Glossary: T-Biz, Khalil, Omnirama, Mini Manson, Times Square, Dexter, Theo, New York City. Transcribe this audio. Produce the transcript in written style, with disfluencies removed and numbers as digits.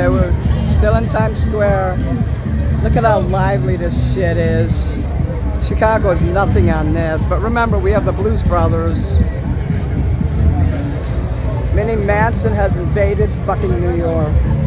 Okay, we're still in Times Square. Look at how lively this shit is. Chicago's nothing on this, but remember, we have the Blues Brothers. Mini Manson has invaded fucking New York.